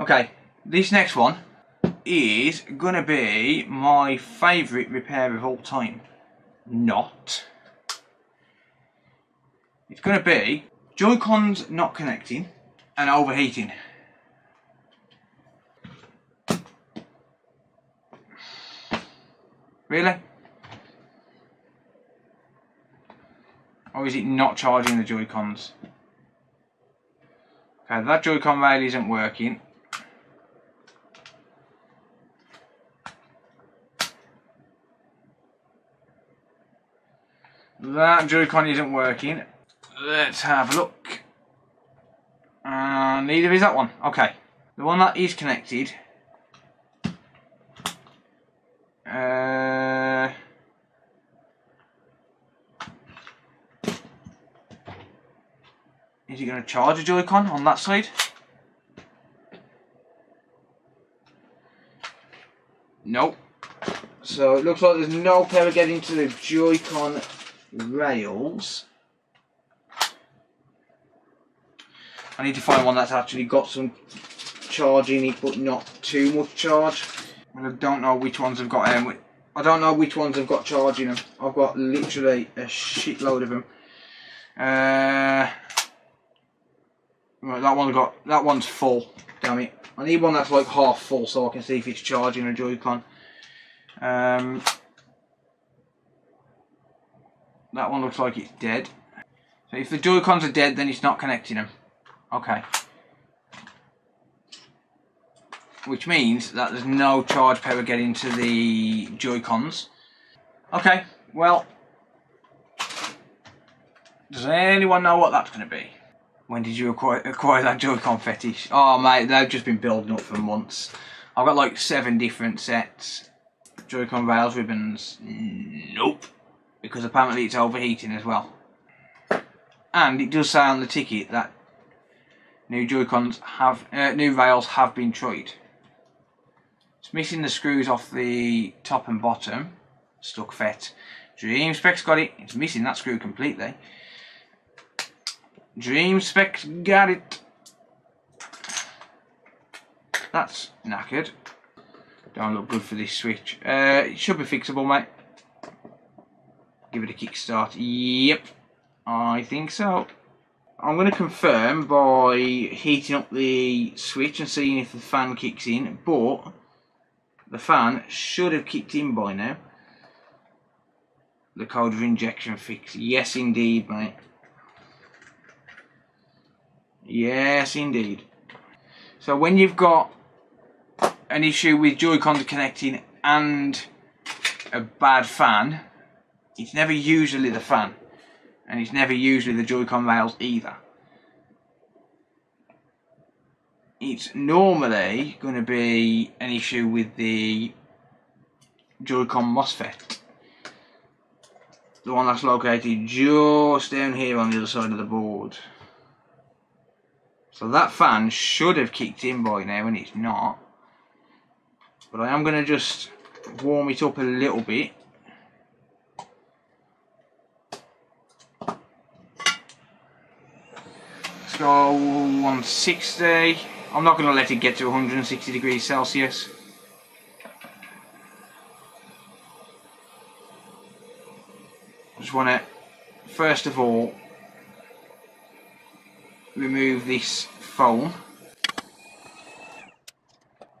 Okay, this next one is gonna be my favourite repair of all time. Not. It's gonna be Joy-Cons not connecting and overheating. Really? Or is it not charging the Joy-Cons? Okay, that Joy-Con rail isn't working. That Joy-Con isn't working. Let's have a look. And neither is that one. Okay. The one that is connected. Is it going to charge a Joy-Con on that side? Nope. So it looks like there's no power getting to the Joy-Con rails. I need to find one that's actually got some charge in it, but not too much charge. And I don't know which ones have got charge in them. I've got literally a shitload of them. Right, that one's full. Damn it! I need one that's like half full so I can see if it's charging a Joy-Con. That one looks like it's dead. So if the Joy-Cons are dead, then it's not connecting them. Okay. Which means that there's no charge power getting to the Joy-Cons. Okay. Well, does anyone know what that's going to be? When did you acquire that Joy-Con fetish? Oh mate, they've just been building up for months. I've got like 7 different sets. Joy-Con rails, ribbons, nope. Because apparently it's overheating as well. And it does say on the ticket that new Joy-Cons have, new rails have been tried. It's missing the screws off the top and bottom. Stuck fet. Dream Spec's got it. It's missing that screw completely. Dream Spec's got it. That's knackered. Don't look good for this switch. It should be fixable, mate. Give it a kickstart. Yep, I think so. I'm going to confirm by heating up the switch and seeing if the fan kicks in, but the fan should have kicked in by now. The code of injection fix. Yes, indeed, mate. Yes, indeed. So when you've got an issue with Joy-Cons connecting and a bad fan, it's never usually the fan, and it's never usually the Joy-Con rails either. It's normally going to be an issue with the Joy-Con MOSFET. The one that's located just down here on the other side of the board. So that fan should have kicked in by now, and it's not. But I am going to just warm it up a little bit. Go 160. I'm not going to let it get to 160 degrees Celsius. Just want to, first of all, remove this foam.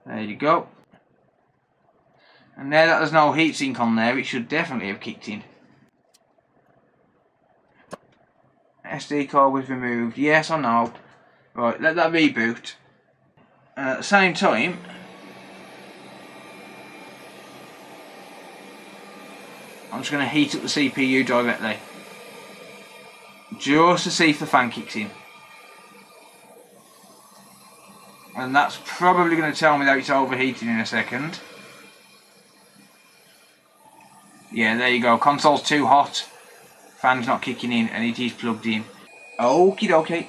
There you go. And now that there's no heatsink on there, it should definitely have kicked in. SD card was removed, yes or no. Right, let that reboot. And at the same time, I'm just going to heat up the CPU directly. Just to see if the fan kicks in. And that's probably going to tell me that it's overheating in a second. Yeah, there you go. Console's too hot. Fan's not kicking in, and it is plugged in. Okie dokie.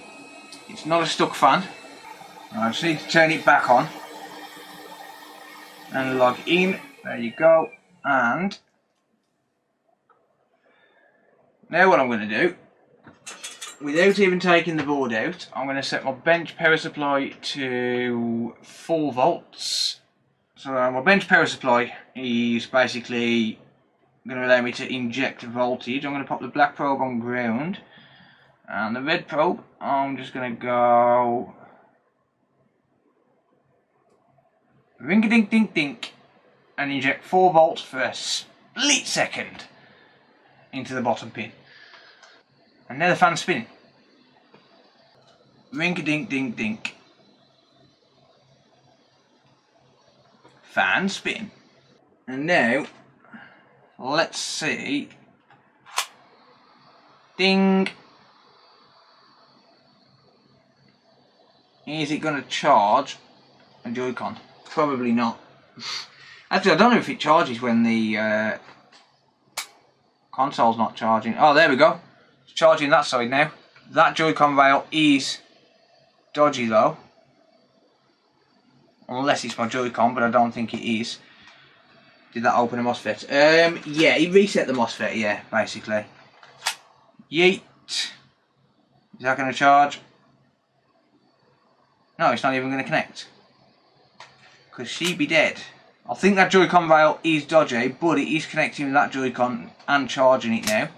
It's not a stuck fan. I just need to turn it back on and log in. There you go. And now what I'm going to do without even taking the board out, I'm going to set my bench power supply to 4 volts. So my bench power supply is basically going to allow me to inject voltage. I'm going to pop the black probe on ground, and the red probe, I'm just going to go ring-a-dink-dink-dink and inject 4 volts for a split second into the bottom pin. And now the fan's spinning. Ring-a-dink-dink-dink. Fan spin. And now, let's see. Ding. Is it going to charge a Joy-Con? Probably not. Actually, I don't know if it charges when the console's not charging. Oh, there we go. It's charging that side now. That Joy-Con rail is dodgy though. Unless it's my Joy-Con, but I don't think it is. Did that open a MOSFET? Yeah, it reset the MOSFET, yeah, basically. Yeet. Is that going to charge? No, it's not even going to connect. Because she be dead. I think that Joy-Con rail is dodgy, but it is connecting with that Joy-Con and charging it now.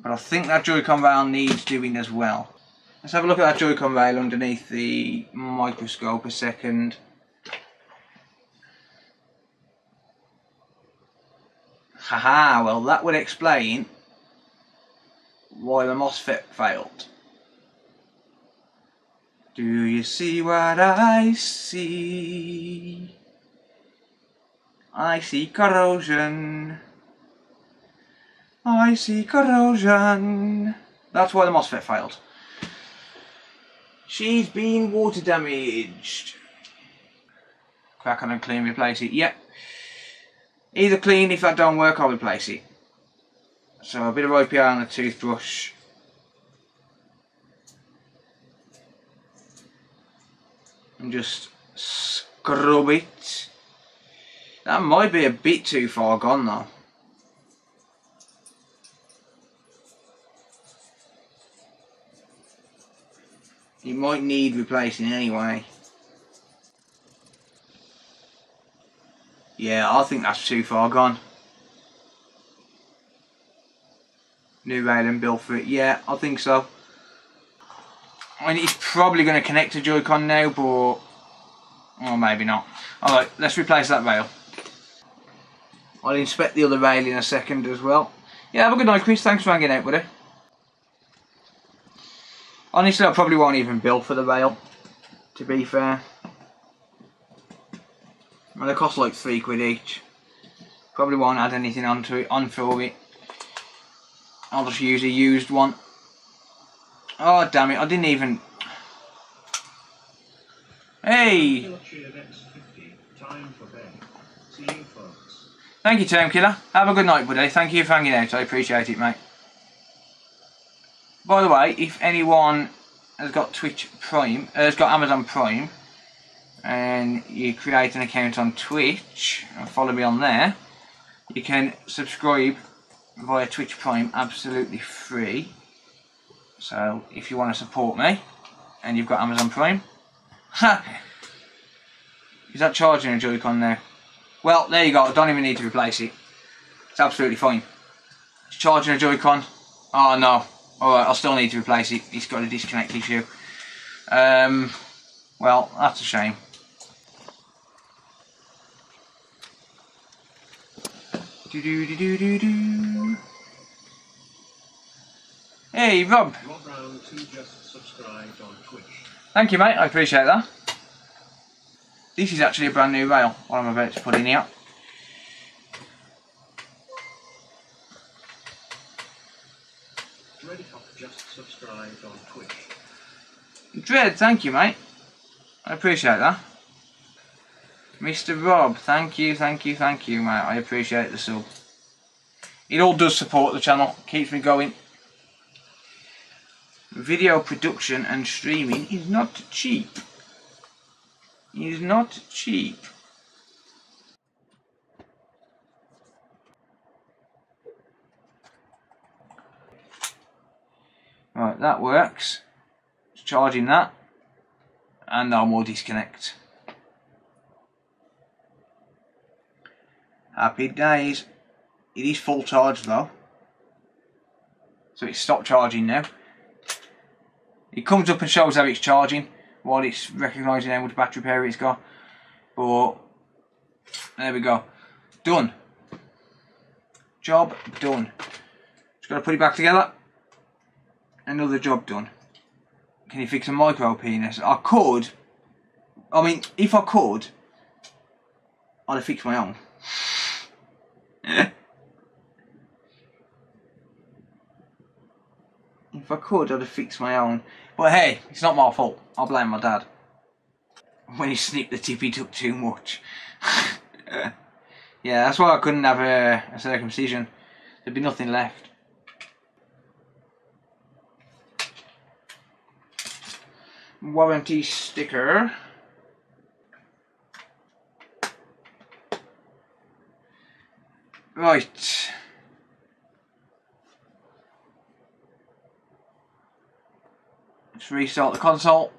But I think that Joy-Con rail needs doing as well. Let's have a look at that Joy-Con rail underneath the microscope a second. Haha, well that would explain why the MOSFET failed. Do you see what I see? I see corrosion. I see corrosion. That's why the MOSFET failed. She's been water damaged. Crack on and clean, replace it. Yep. Either clean, if that don't work, I'll replace it. So a bit of IPA and a toothbrush. And just scrub it. That might be a bit too far gone though. It might need replacing anyway. Yeah, I think that's too far gone. New railing built for it. Yeah, I think so. I mean, it's probably going to connect to Joy-Con now, but... or maybe not. Alright, let's replace that rail. I'll inspect the other rail in a second as well. Yeah, have a good night, Chris. Thanks for hanging out, buddy. Honestly, I probably won't even build for the rail, to be fair. And they cost like £3 each. Probably won't add anything onto it, on for it. I'll just use a used one. Oh damn it, I didn't even... Hey! Thank you, Time Killer. Have a good night, buddy. Thank you for hanging out. I appreciate it, mate. By the way, if anyone has got Twitch Prime, has got Amazon Prime, and you create an account on Twitch and follow me on there, you can subscribe via Twitch Prime absolutely free. So if you want to support me and you've got Amazon Prime, ha! Is that charging a Joy-Con now? Well, there you go. I don't even need to replace it. It's absolutely fine. It's charging a Joy-Con. Oh no. Alright, I'll still need to replace it. It's got a disconnect issue. Well, that's a shame. Do-do-do-do-do-do. Hey, Rob. Rob Brown, who just subscribed on Twitch. Thank you, mate. I appreciate that. This is actually a brand new rail, what I'm about to put in here. Subscribed on Twitch. Dread, thank you, mate. I appreciate that. Mr. Rob, thank you, mate. I appreciate the sub. It all does support the channel, keeps me going. Video production and streaming is not cheap. It is not cheap. that works. Just charging that, and now we'll disconnect. Happy days. It is full charge though, so it's stopped charging now. It comes up and shows how it's charging while it's recognising how much battery power it's got. But there we go, done. Job done. Just got to put it back together. Another job done. Can you fix a micro penis? I could. I mean, if I could, I'd have fixed my own. If I could, I'd have fixed my own. But hey, it's not my fault. I'll blame my dad. When he snipped the tip, he took too much. Yeah, that's why I couldn't have a circumcision. There'd be nothing left. Warranty sticker. Right. Let's restart the console.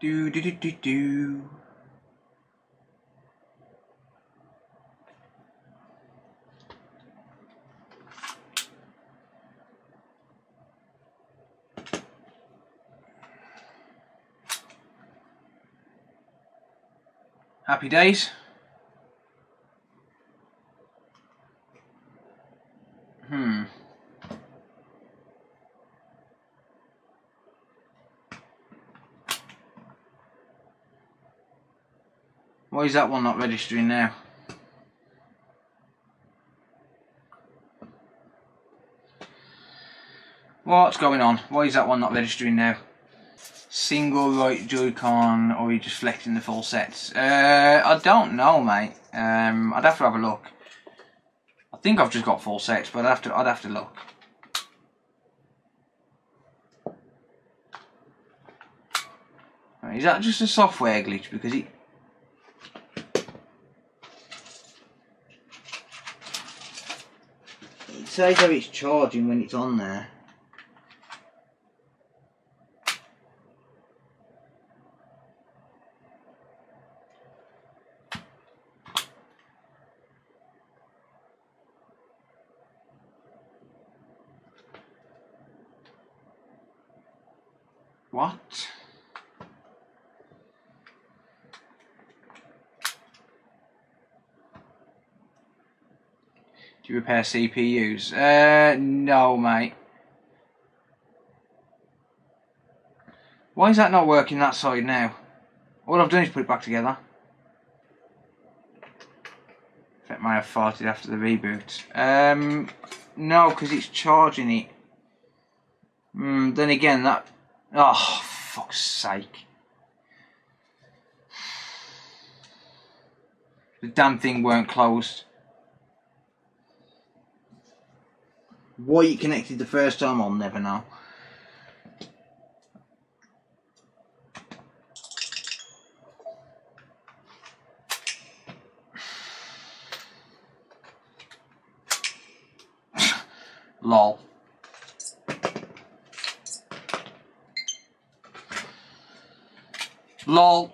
Do. Happy days. Why is that one not registering now? What's going on? Why is that one not registering now? Single right Joy-Con, or are you just flexing the full sets? I don't know, mate. I'd have to have a look. I think I've just got full sets, but I'd have to look. Is that just a software glitch? Because it. It says how it's charging when it's on there. What? Do you repair CPUs? No, mate. Why is that not working that side now? All I've done is put it back together. I think I might have farted after the reboot. No, because it's charging it. Then again, that. Oh, fuck's sake. The damn thing weren't closed. Why it connected the first time, I'll never know. Lol. Lol.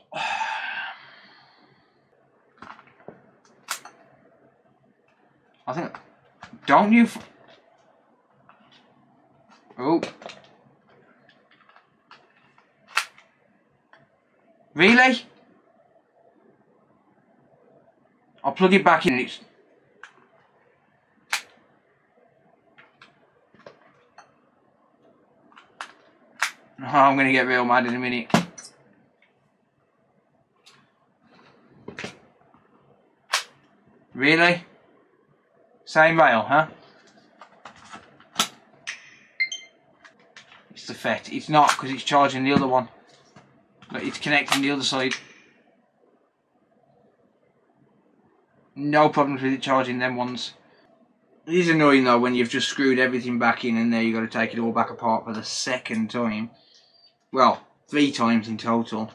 I think. Don't you? Oh. Really? I'll plug it back in. It's. Oh, I'm gonna get real mad in a minute. Really? Same rail, huh? It's the FET. It's not, because it's charging the other one. But it's connecting the other side. No problems with it charging them ones. It is annoying though when you've just screwed everything back in and there you've got to take it all back apart for the second time. Well, 3 times in total.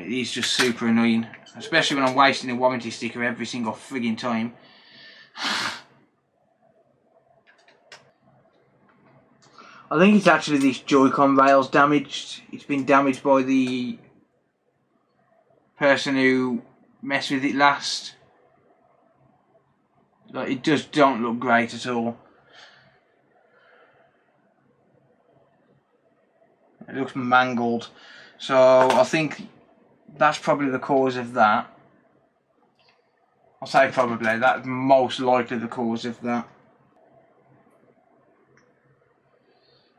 It is just super annoying, especially when I'm wasting a warranty sticker every single frigging time. I think it's actually this Joy-Con rail's damaged. It's been damaged by the person who messed with it last. Like, it just don't look great at all. It looks mangled. So I think that's probably the cause of that. I'll say probably, that's most likely the cause of that.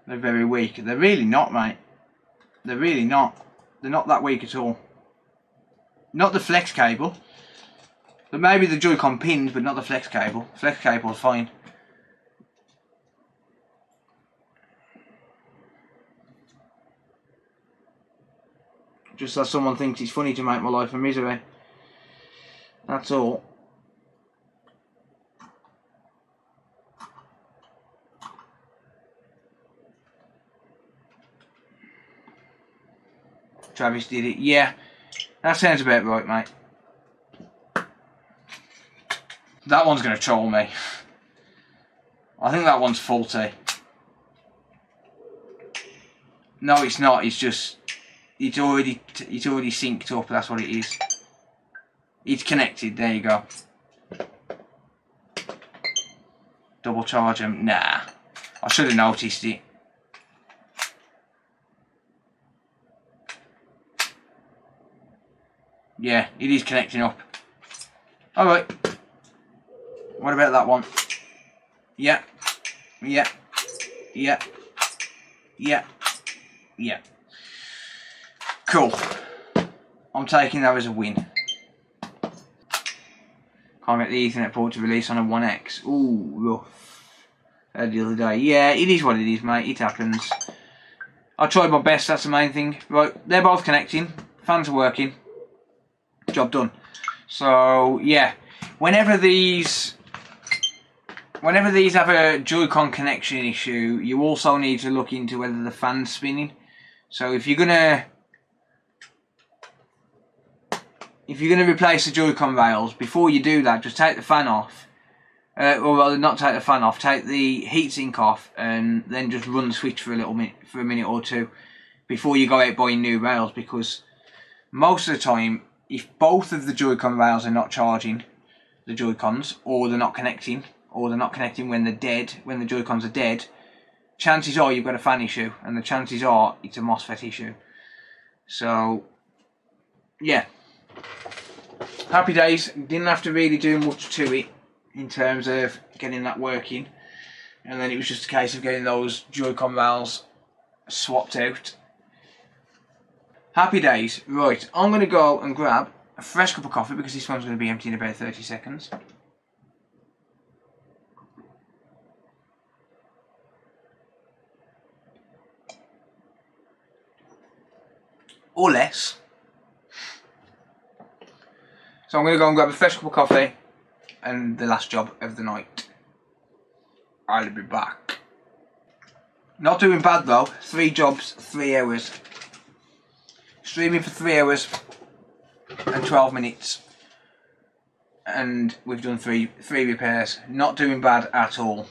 They're very weak. They're really not, mate. They're really not. They're not that weak at all. Not the flex cable. But maybe the Joy-Con pins, but not the flex cable. Flex cable's fine. Just as someone thinks it's funny to make my life a misery. That's all. Travis did it. Yeah, that sounds about right, mate. That one's going to troll me. I think that one's faulty. No, it's not. It's just, it's already synced up. That's what it is. It's connected. There you go. Double charge them. Nah, I should have noticed it. Yeah, it is connecting up. Alright. What about that one? Yeah. Yeah. Yeah. Yeah. Yeah. Cool. I'm taking that as a win. Can't get the Ethernet port to release on a 1X. Ooh, rough. Heard the other day. Yeah, it is what it is, mate. It happens. I tried my best, that's the main thing. Right, they're both connecting. Fans are working. Job done. So yeah, whenever these have a Joy-Con connection issue, you also need to look into whether the fan's spinning. So if you're gonna replace the Joy-Con rails, before you do that, just take the fan off, or rather not take the fan off, take the heatsink off, and then just run the switch for a minute or two before you go out buying new rails, because most of the time, if both of the Joy-Con rails are not charging, the Joy-Cons, or they're not connecting, when they're dead, when the Joy-Cons are dead, chances are you've got a fan issue, and the chances are it's a MOSFET issue. So, yeah. Happy days. Didn't have to really do much to it in terms of getting that working. And then it was just a case of getting those Joy-Con rails swapped out. Happy days. Right, I'm going to go and grab a fresh cup of coffee because this one's going to be empty in about 30 seconds. Or less. So I'm going to go and grab a fresh cup of coffee and the last job of the night. I'll be back. Not doing bad though. 3 jobs, 3 hours. Streaming for 3 hours and 12 minutes, and we've done three repairs. Not doing bad at all.